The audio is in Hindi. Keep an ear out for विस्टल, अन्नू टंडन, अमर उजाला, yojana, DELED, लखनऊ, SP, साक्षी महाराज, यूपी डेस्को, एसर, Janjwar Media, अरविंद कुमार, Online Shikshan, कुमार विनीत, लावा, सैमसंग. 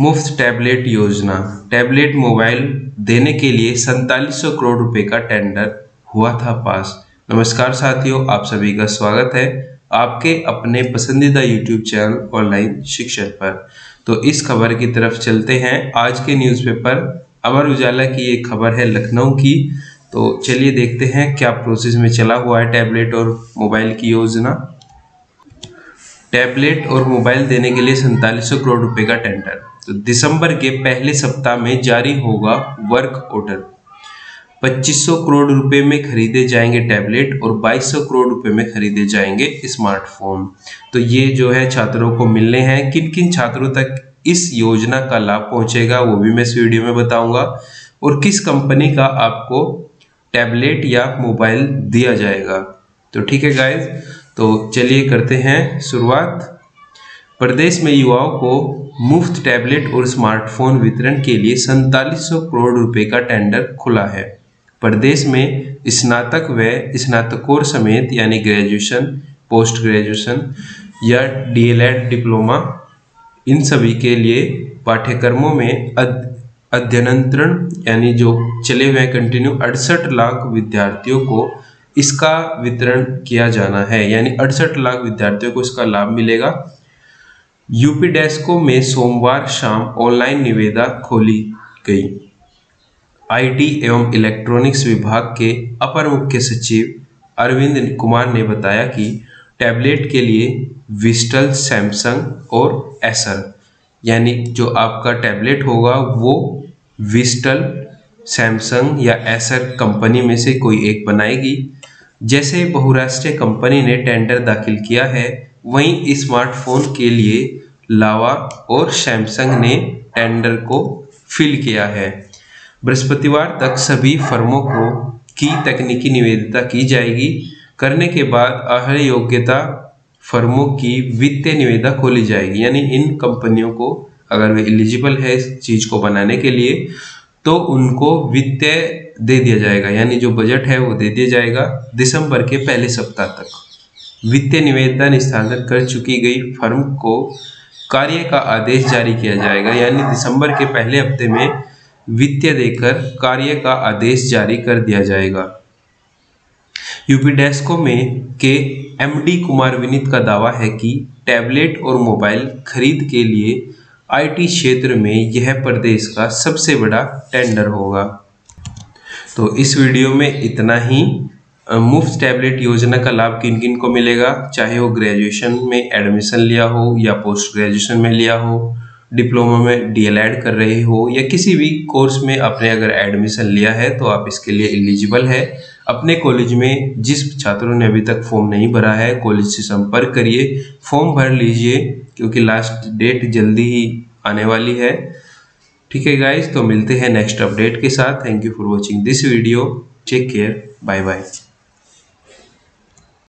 मुफ्त टैबलेट योजना। टैबलेट मोबाइल देने के लिए 4700 करोड़ रुपए का टेंडर हुआ था पास। नमस्कार साथियों, आप सभी का स्वागत है आपके अपने पसंदीदा यूट्यूब चैनल ऑनलाइन शिक्षण पर। तो इस खबर की तरफ चलते हैं। आज के न्यूज़पेपर अमर उजाला की एक खबर है लखनऊ की। तो चलिए देखते हैं क्या प्रोसेस में चला हुआ है टैबलेट और मोबाइल की योजना। टैबलेट और मोबाइल देने के लिए 4700 करोड़ रुपए का टेंडर तो दिसंबर के पहले सप्ताह में जारी होगा वर्क ऑर्डर। 2500 करोड़ रुपए में खरीदे जाएंगे टैबलेट और 2200 करोड़ रुपए में खरीदे जाएंगे स्मार्टफोन। तो ये जो है छात्रों को मिलने हैं। किन किन छात्रों तक इस योजना का लाभ पहुंचेगा वो भी मैं इस वीडियो में बताऊंगा, और किस कंपनी का आपको टैबलेट या मोबाइल दिया जाएगा। तो ठीक है गाइज, तो चलिए करते हैं शुरुआत। प्रदेश में युवाओं को मुफ्त टैबलेट और स्मार्टफोन वितरण के लिए 4700 करोड़ रुपए का टेंडर खुला है। प्रदेश में स्नातक व स्नातकोर समेत यानी ग्रेजुएशन, पोस्ट ग्रेजुएशन या डीएलएड डिप्लोमा, इन सभी के लिए पाठ्यक्रमों में अध्ययनंतर यानी जो चले हुए कंटिन्यू 68 लाख विद्यार्थियों को इसका वितरण किया जाना है, यानी 68 लाख विद्यार्थियों को इसका लाभ मिलेगा। यूपी डेस्को में सोमवार शाम ऑनलाइन निविदा खोली गई। आईटी एवं इलेक्ट्रॉनिक्स विभाग के अपर मुख्य सचिव अरविंद कुमार ने बताया कि टैबलेट के लिए विस्टल, सैमसंग और एसर, यानी जो आपका टैबलेट होगा वो विस्टल, सैमसंग या एसर कंपनी में से कोई एक बनाएगी। जैसे बहुराष्ट्रीय कंपनी ने टेंडर दाखिल किया है, वहीं स्मार्टफोन के लिए लावा और सैमसंग ने टेंडर को फिल किया है। बृहस्पतिवार तक सभी फर्मों को की तकनीकी निविदा की जाएगी। करने के बाद अर्ह योग्यता फर्मों की वित्तीय निविदा खोली जाएगी, यानी इन कंपनियों को अगर वे एलिजिबल है इस चीज़ को बनाने के लिए तो उनको वित्तीय दे दिया जाएगा, यानी जो बजट है वो दे दिया जाएगा दिसंबर के पहले सप्ताह तक। वित्तीय निवेदन हस्तांतरण कर चुकी गई फर्म को कार्य का आदेश जारी किया जाएगा, यानी दिसंबर के पहले हफ्ते में वित्तीय देकर कार्य का आदेश जारी कर दिया जाएगा। यूपी डेस्को में के एमडी कुमार विनीत का दावा है कि टैबलेट और मोबाइल खरीद के लिए आईटी क्षेत्र में यह प्रदेश का सबसे बड़ा टेंडर होगा। तो इस वीडियो में इतना ही। मुफ्त टैबलेट योजना का लाभ किन किन को मिलेगा, चाहे वो ग्रेजुएशन में एडमिशन लिया हो या पोस्ट ग्रेजुएशन में लिया हो, डिप्लोमा में डीएलएड कर रहे हो या किसी भी कोर्स में आपने अगर एडमिशन लिया है तो आप इसके लिए एलिजिबल है। अपने कॉलेज में जिस छात्रों ने अभी तक फॉर्म नहीं भरा है, कॉलेज से संपर्क करिए, फॉर्म भर लीजिए, क्योंकि लास्ट डेट जल्दी ही आने वाली है। ठीक है गाइज, तो मिलते हैं नेक्स्ट अपडेट के साथ। Thank you for watching this video. Take care, bye bye.